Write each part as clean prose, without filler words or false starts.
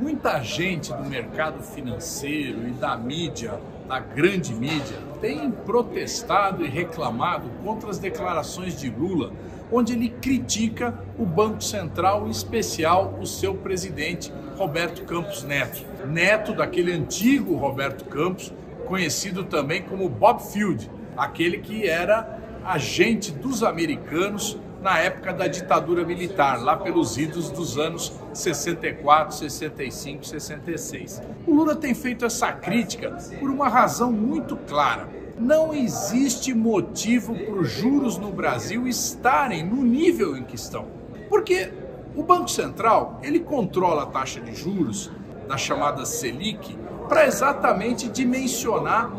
Muita gente do mercado financeiro e da mídia, da grande mídia, tem protestado e reclamado contra as declarações de Lula, onde ele critica o Banco Central, em especial o seu presidente, Roberto Campos Neto. Neto daquele antigo Roberto Campos, conhecido também como Bob Field, aquele que era agente dos americanos na época da ditadura militar, lá pelos idos dos anos 64, 65, 66. O Lula tem feito essa crítica por uma razão muito clara. Não existe motivo para os juros no Brasil estarem no nível em que estão. Porque o Banco Central, ele controla a taxa de juros, da chamada Selic, para exatamente dimensionar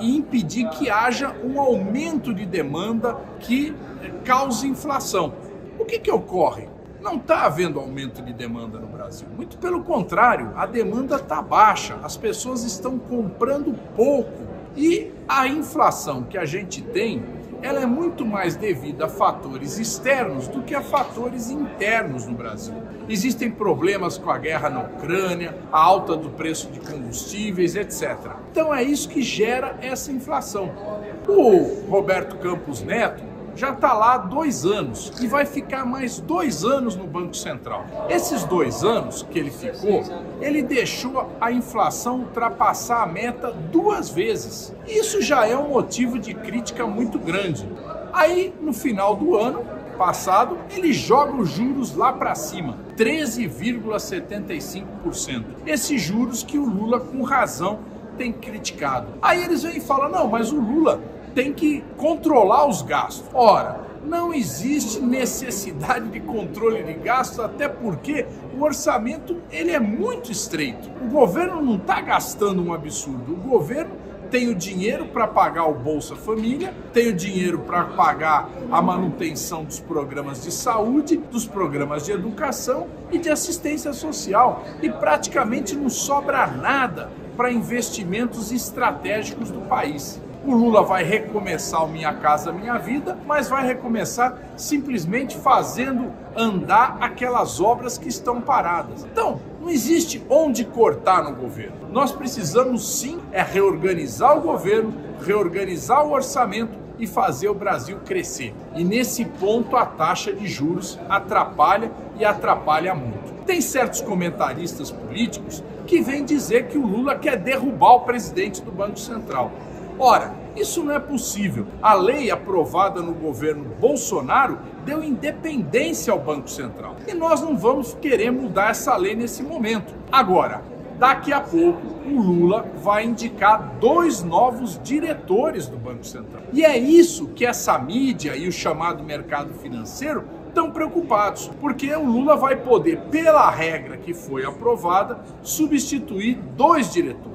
e impedir que haja um aumento de demanda que cause inflação. O que ocorre? Não está havendo aumento de demanda no Brasil. Muito pelo contrário, a demanda está baixa, as pessoas estão comprando pouco e a inflação que a gente tem, ela é muito mais devida a fatores externos do que a fatores internos no Brasil. Existem problemas com a guerra na Ucrânia, a alta do preço de combustíveis, etc. Então é isso que gera essa inflação. O Roberto Campos Neto já está lá há 2 anos e vai ficar mais 2 anos no Banco Central. Esses 2 anos que ele ficou, ele deixou a inflação ultrapassar a meta 2 vezes. Isso já é um motivo de crítica muito grande. Aí, no final do ano passado, ele joga os juros lá para cima, 13,75%. Esses juros que o Lula, com razão, tem criticado. Aí eles vêm e falam, não, mas o Lula tem que controlar os gastos. Ora, não existe necessidade de controle de gastos, até porque o orçamento ele é muito estreito. O governo não está gastando um absurdo. O governo tem o dinheiro para pagar o Bolsa Família, tem o dinheiro para pagar a manutenção dos programas de saúde, dos programas de educação e de assistência social. E praticamente não sobra nada para investimentos estratégicos do país. O Lula vai recomeçar o Minha Casa Minha Vida, mas vai recomeçar simplesmente fazendo andar aquelas obras que estão paradas. Então, não existe onde cortar no governo. Nós precisamos sim reorganizar o governo, reorganizar o orçamento e fazer o Brasil crescer. E nesse ponto a taxa de juros atrapalha e atrapalha muito. Tem certos comentaristas políticos que vêm dizer que o Lula quer derrubar o presidente do Banco Central. Ora, isso não é possível. A lei aprovada no governo Bolsonaro deu independência ao Banco Central. E nós não vamos querer mudar essa lei nesse momento. Agora, daqui a pouco, o Lula vai indicar 2 novos diretores do Banco Central. E é isso que essa mídia e o chamado mercado financeiro estão preocupados, porque o Lula vai poder, pela regra que foi aprovada, substituir 2 diretores.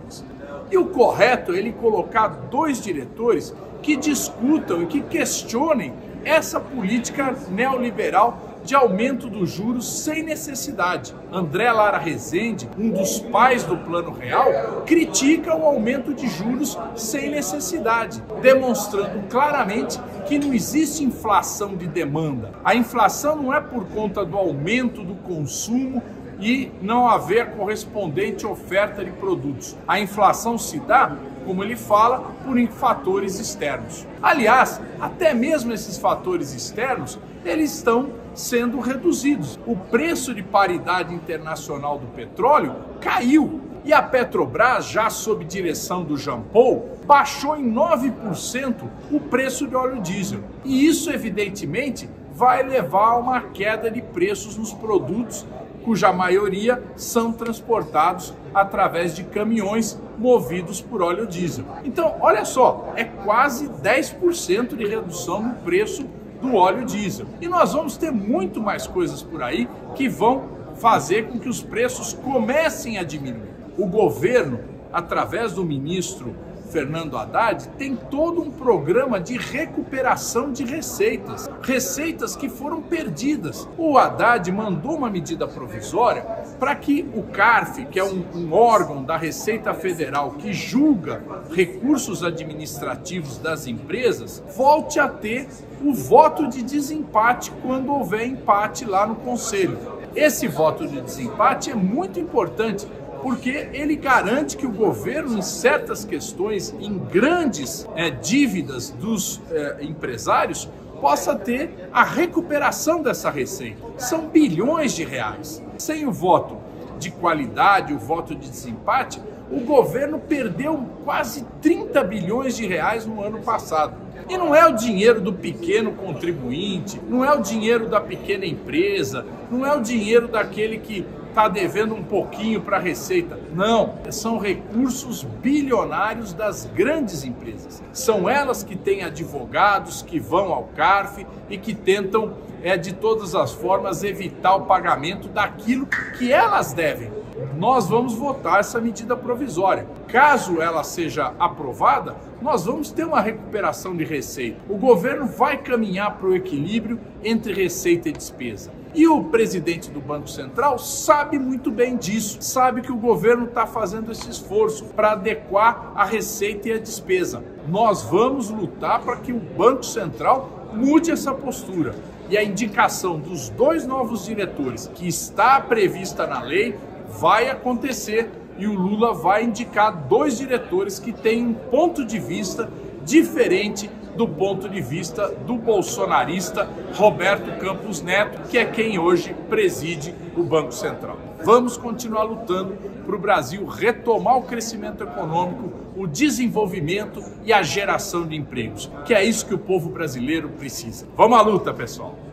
E o correto é ele colocar 2 diretores que discutam e que questionem essa política neoliberal de aumento dos juros sem necessidade. André Lara Rezende, um dos pais do Plano Real, critica o aumento de juros sem necessidade, demonstrando claramente que não existe inflação de demanda. A inflação não é por conta do aumento do consumo e não haver correspondente oferta de produtos. A inflação se dá, como ele fala, por fatores externos. Aliás, até mesmo esses fatores externos, eles estão sendo reduzidos. O preço de paridade internacional do petróleo caiu e a Petrobras, já sob direção do Jean Paul, baixou em 9% o preço de óleo diesel. E isso, evidentemente, vai levar a uma queda de preços nos produtos cuja maioria são transportados através de caminhões movidos por óleo diesel. Então, olha só, é quase 10% de redução no preço do óleo diesel. E nós vamos ter muito mais coisas por aí que vão fazer com que os preços comecem a diminuir. O governo, através do ministro Fernando Haddad, tem todo um programa de recuperação de receitas, receitas que foram perdidas. O Haddad mandou uma medida provisória para que o CARF, que é um órgão da Receita Federal que julga recursos administrativos das empresas, volte a ter o voto de desempate quando houver empate lá no Conselho. Esse voto de desempate é muito importante porque ele garante que o governo, em certas questões, em grandes dívidas dos empresários, possa ter a recuperação dessa receita. São bilhões de reais. Sem o voto de qualidade, o voto de desempate, o governo perdeu quase 30 bilhões de reais no ano passado. E não é o dinheiro do pequeno contribuinte, não é o dinheiro da pequena empresa, não é o dinheiro daquele que está devendo um pouquinho para a Receita. Não, são recursos bilionários das grandes empresas. São elas que têm advogados que vão ao CARF e que tentam, de todas as formas, evitar o pagamento daquilo que elas devem. Nós vamos votar essa medida provisória. Caso ela seja aprovada, nós vamos ter uma recuperação de receita. O governo vai caminhar para o equilíbrio entre receita e despesa. E o presidente do Banco Central sabe muito bem disso, sabe que o governo está fazendo esse esforço para adequar a receita e a despesa. Nós vamos lutar para que o Banco Central mude essa postura. E a indicação dos dois novos diretores, que está prevista na lei, vai acontecer, e o Lula vai indicar dois diretores que têm um ponto de vista diferente do ponto de vista do bolsonarista Roberto Campos Neto, que é quem hoje preside o Banco Central. Vamos continuar lutando para o Brasil retomar o crescimento econômico, o desenvolvimento e a geração de empregos, que é isso que o povo brasileiro precisa. Vamos à luta, pessoal!